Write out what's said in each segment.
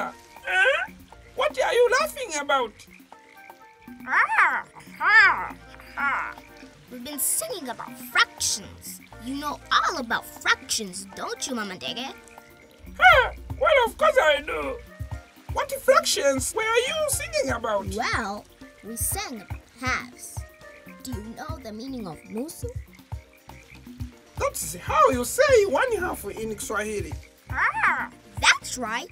Najura. What are you laughing about? We've been singing about fractions. You know all about fractions, don't you, Mama Ndege? Well, of course I do. What fractions were you singing about? Well, we sang about halves. Do you know the meaning of nusu? That's how you say 1/2 in Swahili. That's right.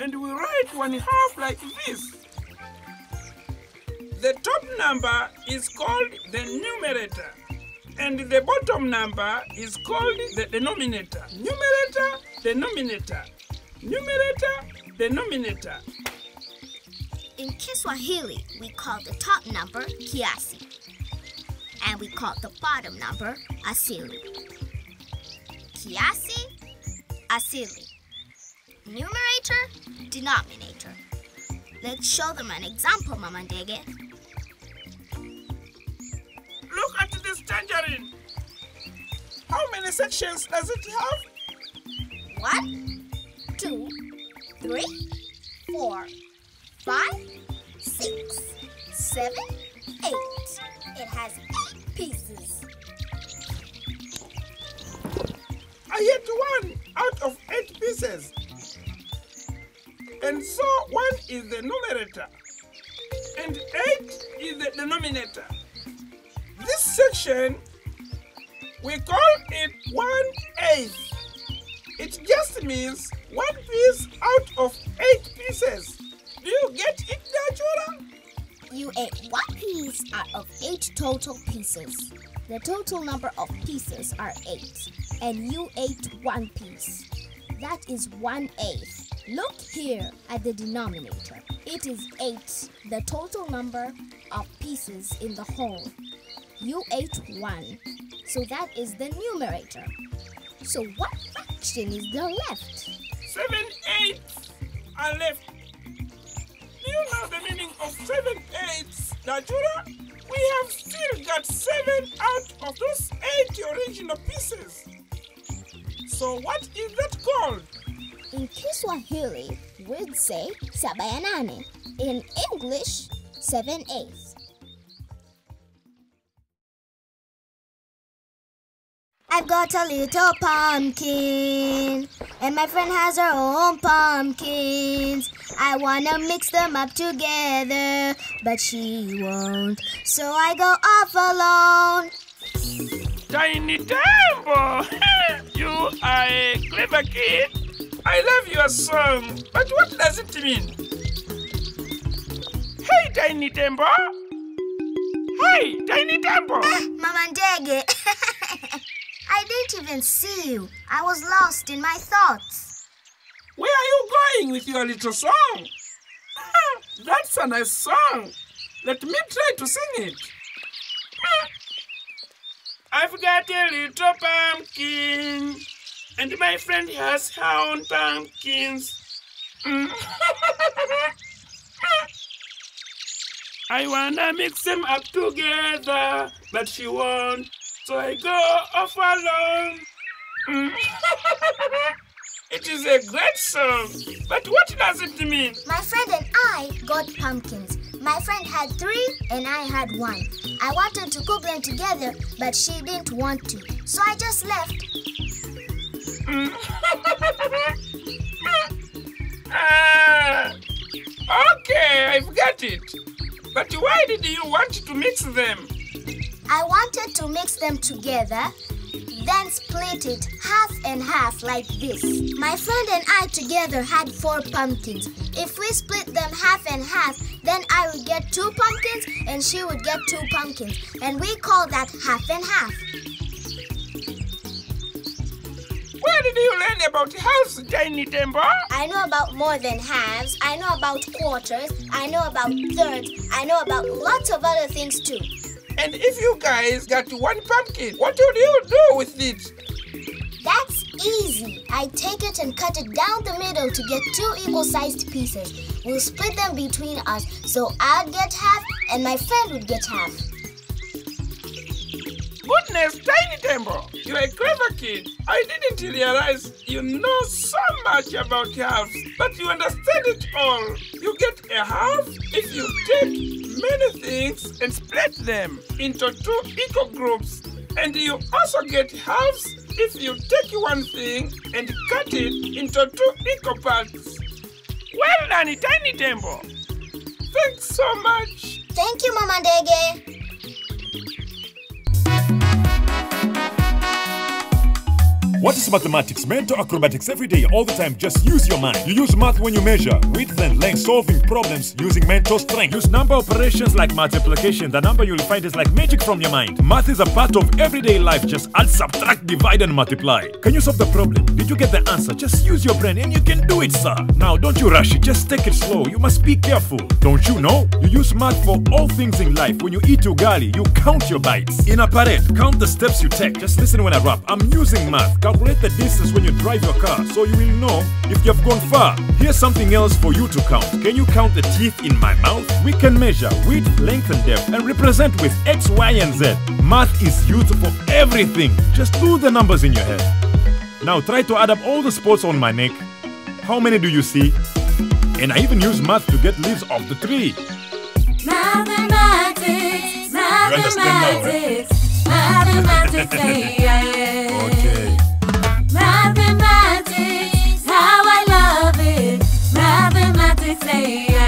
And we write 1/2 like this. The top number is called the numerator, and the bottom number is called the denominator. Numerator, denominator. Numerator, denominator. In Kiswahili, we call the top number kiasi, and we call the bottom number asili. Kiasi, asili. Numerator, denominator. Let's show them an example, Mama Ndege. Look at this tangerine. How many sections does it have? 1, 2, 3, 4, 5, 6, 7, 8. It has 8 pieces. I ate 1 out of 8 pieces. And so 1 is the numerator, and 8 is the denominator. This section, we call it 1/8. It just means 1 piece out of 8 pieces. Do you get it, Najura? You ate 1 piece out of 8 total pieces. The total number of pieces are 8, and you ate 1 piece. That is 1/8. Look here at the denominator. It is 8, the total number of pieces in the whole. You ate 1, so that is the numerator. So what fraction is there left? 7/8 are left. Do you know the meaning of 7/8, Najura? We have still got 7 out of those 8 original pieces. So what is that called? In Kiswahili, we'd say 7/8. In English, 7/8. I've got a little pumpkin, and my friend has her own pumpkins. I wanna mix them up together, but she won't, so I go off alone. Tiny Tembo, you are a clever kid. I love your song, but what does it mean? Hey, Tiny Tembo! Hey, Tiny Tembo! Mama Ndege! I didn't even see you. I was lost in my thoughts. Where are you going with your little song? That's a nice song. Let me try to sing it. I've got a little pumpkin, and my friend has her own pumpkins. I wanna mix them up together, but she won't, so I go off alone. It is a great song, but what does it mean? My friend and I got pumpkins. My friend had 3 and I had 1. I wanted to cook them together, but she didn't want to, so I just left. Okay, I've got it. But why did you want to mix them? I wanted to mix them together, then split it 50/50 like this. My friend and I together had 4 pumpkins. If we split them 50/50, then I would get 2 pumpkins and she would get 2 pumpkins. And we call that 50/50. Where did you learn about halves, Tiny Temper? I know about more than halves. I know about quarters. I know about thirds. I know about lots of other things too. And if you guys got 1 pumpkin, what would you do with it? That's easy. I take it and cut it down the middle to get 2 equal-sized pieces. We'll split them between us, so I'd get half and my friend would get half. goodness, Tiny Tembo! You're a clever kid. I didn't realize you know so much about halves, but you understand it all. You get a half if you take many things and split them into two equal groups. And you also get halves if you take one thing and cut it into two equal parts. Well done, Tiny Tembo! Thanks so much! Thank you, Mama Ndege! What is mathematics? Mental acrobatics every day, all the time. Just use your mind. You use math when you measure width and length, solving problems using mental strength. Use number operations like multiplication. The number you'll find is like magic from your mind. Math is a part of everyday life. Just add, subtract, divide and multiply. Can you solve the problem? Did you get the answer? Just use your brain and you can do it, sir. Now, don't you rush it. Just take it slow. You must be careful. Don't you know? You use math for all things in life. When you eat ugali, you count your bites. In a parade, count the steps you take. Just listen when I rap. I'm using math. Calculate the distance when you drive your car, so you will know if you have gone far. Here's something else for you to count. Can you count the teeth in my mouth? We can measure width, length and depth and represent with X, Y and Z. Math is used for everything. Just do the numbers in your head. Now try to add up all the spots on my neck. How many do you see? And I even use math to get leaves off the tree. Mathematics, mathematics, mathematics, yeah. Okay. Mathematics, how I love it. Mathematics, yeah.